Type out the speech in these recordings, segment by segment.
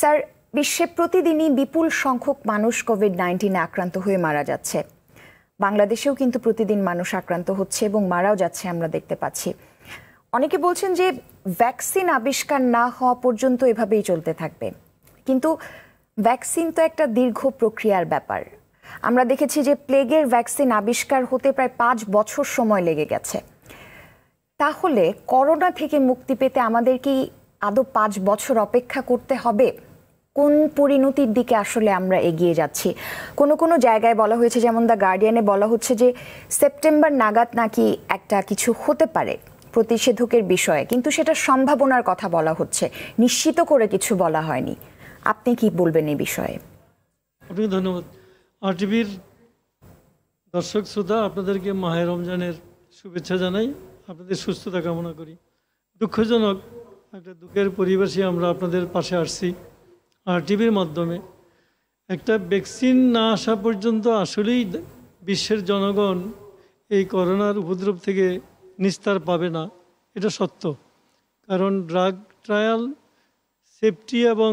Sir, বিশ্বে প্রতিদিনই বিপুল সংখ্যক মানুষ কোভিড-19 আক্রান্ত হয়ে মারা যাচ্ছে। বাংলাদেশেও কিন্তু প্রতিদিন মানুষ আক্রান্ত হচ্ছে এবং মারাও যাচ্ছে, আমরা দেখতে পাচ্ছি। অনেকে বলছেন যে ভ্যাকসিন আবিষ্কার না হওয়া পর্যন্ত এভাবেই চলতে থাকবে, কিন্তু ভ্যাকসিন তো একটা দীর্ঘ প্রক্রিয়ার ব্যাপার। আমরা দেখেছি যে প্লেগের ভ্যাকসিন আবিষ্কার হতে প্রায় 5 বছর সময় লেগে গেছে। তাহলে করোনা থেকে মুক্তি পেতে আমাদের কি আদৌ 5 বছর অপেক্ষা করতে হবে? কোন পরিণতির দিকে আসলে আমরা এগিয়ে যাচ্ছি? কোনো জায়গায় বলা হয়েছে, যেমন দ্য গার্ডিয়ানে বলা হচ্ছে যে সেপ্টেম্বর নাগাদ নাকি একটা কিছু হতে পারে প্রতিষেধকের বিষয়ে, কিন্তু সেটা সম্ভাবনার কথা বলা হচ্ছে, নিশ্চিত করে কিছু বলা হয়নি। আপনি কি বলবেন এই বিষয়ে? আপনাকে ধন্যবাদ। আর টিভির দর্শক শ্রোতা, আপনাদেরকে মাহে রমজানের শুভেচ্ছা জানাই, আপনাদের সুস্থতা কামনা করি। দুঃখজনক একটা দুঃখের পরিবেশে আমরা আপনাদের পাশে আসছি আর টিভির মাধ্যমে। একটা ভ্যাকসিন না আসা পর্যন্ত আসলেই বিশ্বের জনগণ এই করোনার উপদ্রব থেকে নিস্তার পাবে না, এটা সত্য। কারণ ড্রাগ ট্রায়াল সেফটি এবং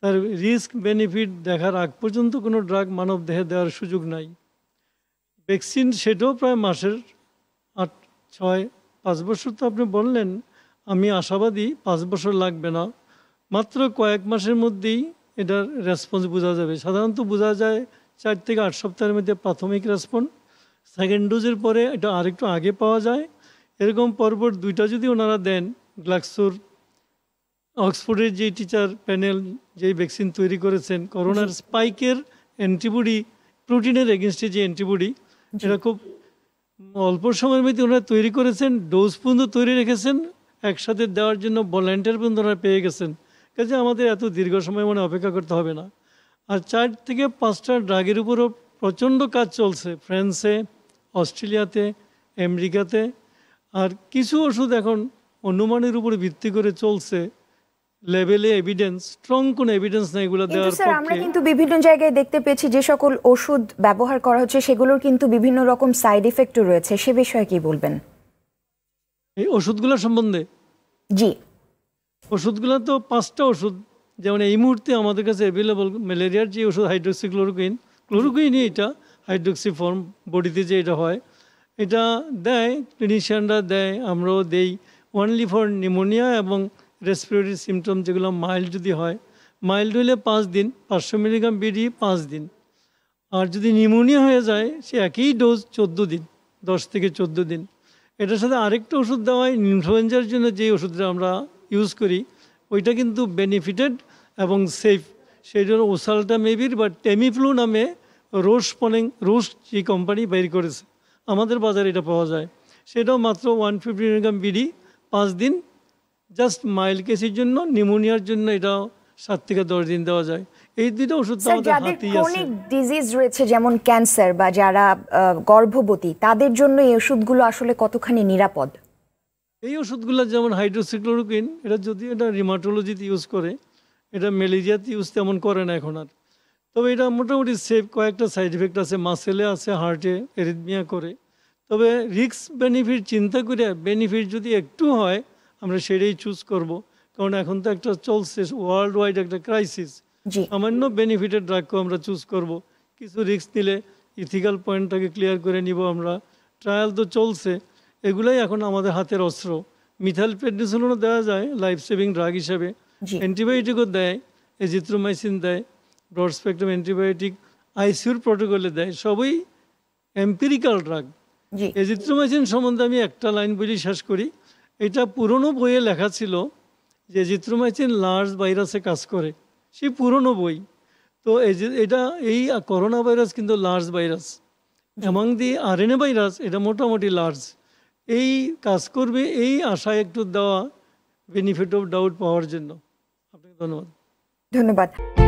তার রিস্ক বেনিফিট দেখার আগ পর্যন্ত কোনো ড্রাগ মানব দেহে দেওয়ার সুযোগ নাই। ভ্যাকসিন সেটাও প্রায় মাসের 8-6-5 বছর তো আপনি বললেন, আমি আশাবাদী 5 বছর লাগবে না, মাত্র কয়েক মাসের মধ্যেই এটার রেসপন্স বোঝা যাবে। সাধারণত বোঝা যায় 4 থেকে 8 সপ্তাহের মধ্যে প্রাথমিক রেসপন্স, সেকেন্ড ডোজের পরে এটা আরেকটু আগে পাওয়া যায়। এরকম পরপর 2টা যদি ওনারা দেন, গ্লাক্সোর অক্সফোর্ডের যে টিচার প্যানেল যেই ভ্যাকসিন তৈরি করেছেন, করোনার স্পাইকের অ্যান্টিবডি, প্রোটিনের এগেনস্টে যে অ্যান্টিবডি, এটা খুব অল্প সময়ের মধ্যে ওনারা তৈরি করেছেন, ডোজ পর্যন্ত তৈরি রেখেছেন, একসাথে দেওয়ার জন্য ভলান্টিয়ার পর্যন্ত ওনারা পেয়ে গেছেন। কাজে আমাদের এত দীর্ঘ সময় মনে অপেক্ষা করতে হবে না। আর 4 থেকে 5টা ড্রাগের উপরও প্রচণ্ড কাজ চলছে ফ্রান্সে, অস্ট্রেলিয়াতে, আমেরিকাতে। আর কিছু ওষুধ এখন অনুমানের উপর ভিত্তি করে চলছে, লেভেলে এভিডেন্স, স্ট্রং কোনো এভিডেন্স নাই এগুলো দেওয়ার পক্ষে। স্যার, আমরা কিন্তু বিভিন্ন জায়গায় দেখতে পেয়েছি যে সকল ওষুধ ব্যবহার করা হচ্ছে সেগুলোর কিন্তু বিভিন্ন রকম সাইড এফেক্টও রয়েছে, সে বিষয়ে কি বলবেন এই ওষুধগুলো সম্বন্ধে? জি, ওষুধগুলো তো 5টা ওষুধ, যেমন এই মুহূর্তে আমাদের কাছে অ্যাভেলেবল ম্যালেরিয়ার যে ওষুধ ক্লোরোকুইন, এটা হাইড্রোক্সি ফর্ম, বডিতে যে এটা হয়, এটা দেয়, ক্লিনিশিয়ানরা দেয়, আমরাও দেই, অনলি ফর নিউমোনিয়া এবং রেসপিরেটরি সিমটম যেগুলো মাইল্ড যদি হয়। মাইল্ড হলে 5 দিন, 500 মিলিগ্রাম বিডি 5 দিন। আর যদি নিউমোনিয়া হয়ে যায় সে একই ডোজ 14 দিন, 10 থেকে 14 দিন। এটার সাথে আরেকটা ওষুধ দেওয়া হয় ইনফ্লুয়েঞ্জার জন্য, যে ওষুধটা আমরা ইউজ করি, ওইটা কিন্তু বেনিফিটেড এবং সেফ। সেই জন্য ওসালটা মেবির বা টেমিফ্লু নামে রোশ যে কোম্পানি বের করেছে, আমাদের বাজারে এটা পাওয়া যায়, সেটাও মাত্র 150 মিলিগ্রাম বিডি 5 দিন, জাস্ট মাইল্ড কেসের জন্য, নিউমোনিয়ার জন্য এটাও 7 থেকে 10 দিন দেওয়া যায়। এই দুটো ওষুধ তো আমাদের হাতেই আছে। অনেক ডিজিজ রয়েছে, যেমন ক্যান্সার বা যারা গর্ভবতী, তাদের জন্য এই ওষুধগুলো আসলে কতখানি নিরাপদ? এই ওষুধগুলো যেমন হাইড্রোক্সিক্লোরোকুইন, এটা যদি এটা রিমাটোলজিতে ইউজ করে, এটা ম্যালেরিয়াতে ইউজ তেমন করে না এখন আর, তবে এটা মোটামুটি সেফ। কয়েকটা সাইড এফেক্ট আছে, মাসেলে আছে, হার্টে অ্যারিথমিয়া করে। তবে রিস্ক বেনিফিট চিন্তা করে, বেনিফিট যদি একটু হয় আমরা সেটাই চুজ করব, কারণ এখন তো একটা চলছে ওয়ার্ল্ড ওয়াইড একটা ক্রাইসিস, সামান্য বেনিফিটের ড্রাগকে আমরা চুজ করব। কিছু রিস্ক নিলে ইথিক্যাল পয়েন্টটাকে ক্লিয়ার করে নিব আমরা। ট্রায়াল তো চলছে, এগুলাই এখন আমাদের হাতের অস্ত্র। মিথাইলপ্রেডনিসোলনও দেওয়া যায় লাইফ সেভিং ড্রাগ হিসাবে, অ্যান্টিবায়োটিকও দেয়, এজিথ্রোমাইসিন দেয়, ব্রড স্পেকট্রাম অ্যান্টিবায়োটিক আইসিউর প্রোটোকলে দেয়, সবই এম্পিরিক্যাল ড্রাগ। এজিথ্রোমাইসিন সম্বন্ধে আমি একটা লাইন বলি শেষ করি, এটা পুরনো বইয়ে লেখা ছিল যে এজিথ্রোমাইসিন লার্জ ভাইরাসে কাজ করে, সেই পুরনো বই। তো এই করোনা ভাইরাস কিন্তু large virus, among the RNA virus এটা মোটামুটি লার্জ, এই কাজ করবে এই আশায় একটু দেওয়া বেনিফিট অফ ডাউট পাওয়ার জন্য। আপনাকে ধন্যবাদ।